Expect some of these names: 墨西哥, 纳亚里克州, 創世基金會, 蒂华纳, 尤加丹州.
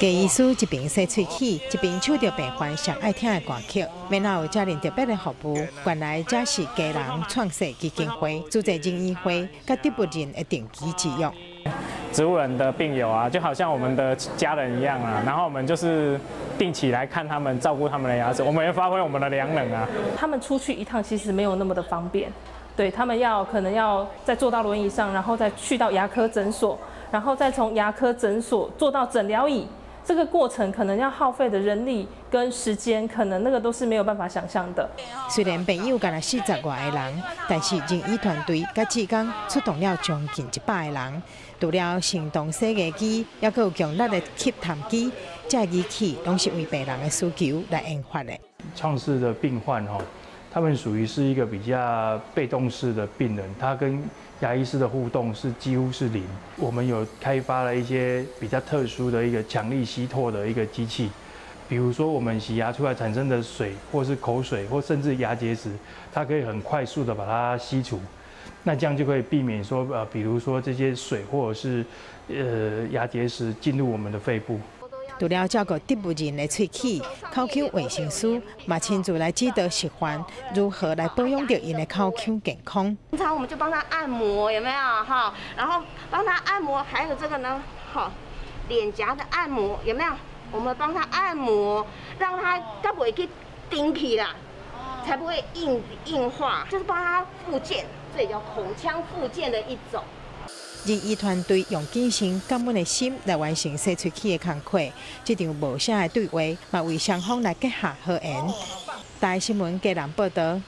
给医师一边洗喙齿，一边唱着病患上爱听的歌曲。免哪有遮尼特别的服务，原来这是家人创设基金会、主席仁医会甲植物人的定期之约。植物人的病友啊，就好像我们的家人一样啊，然后我们就是定期来看他们，照顾他们的牙齿，我们也发挥我们的良能啊。他们出去一趟其实没有那么的方便，对他们可能要再坐到轮椅上，然后再去到牙科诊所，然后再从牙科诊所坐到诊疗椅，这个过程可能要耗费的人力跟时间，可能那个都是没有办法想象的。虽然朋友干了40多个人，但是仁医团队甲志工出动了将近100个人，除了行动洗牙机，也佫有强力的吸痰机，这仪器拢是为病人的需求来研发的。创世的病患吼，他们属于是一个比较被动式的病人，他跟牙医师的互动是几乎是零。我们有开发了一些比较特殊的一个强力吸唾的一个机器，比如说我们洗牙出来产生的水，或是口水，或甚至牙结石，它可以很快速的把它吸除。那这样就可以避免说比如说这些水或者是牙结石进入我们的肺部。除了照顾植物人的喙齿、口腔卫生师，嘛亲自来指导示范如何来保养着因的口腔健康。平常我们就帮他按摩，有没有哈？然后帮他按摩，还有这个呢，好，脸颊的按摩有没有？我们帮他按摩，让他才不会去顶起啦，才不会硬化，就是帮他复健，这也叫口腔复健的一种。仁医团队用精神感恩的心来完成洗喙齿的工作，这场无声的对话，也为双方来结下好缘。台新闻家人报道。